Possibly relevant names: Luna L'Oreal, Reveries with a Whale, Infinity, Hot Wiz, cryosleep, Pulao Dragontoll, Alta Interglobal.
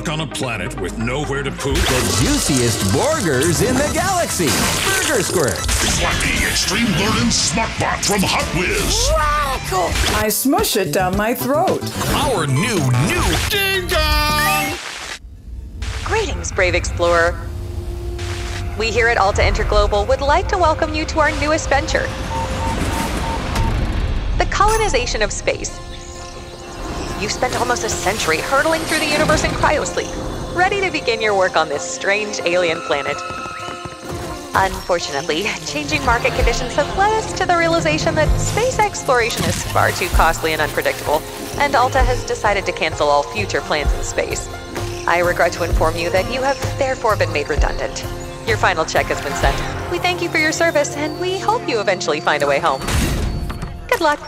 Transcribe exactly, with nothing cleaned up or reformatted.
stuck on a planet with nowhere to poop? The juiciest burgers in the galaxy. Burger Squirt. Flappy Extreme Learning Smartbot from Hot Wiz. Radical. I smush it down my throat. Our new, new Ding Dong. Greetings, brave explorer. We here at Alta Interglobal would like to welcome you to our newest venture, the colonization of space. You've spent almost a century hurtling through the universe in cryosleep, ready to begin your work on this strange alien planet. Unfortunately, changing market conditions have led us to the realization that space exploration is far too costly and unpredictable, and Alta has decided to cancel all future plans in space. I regret to inform you that you have therefore been made redundant. Your final check has been sent. We thank you for your service, and we hope you eventually find a way home. Good luck.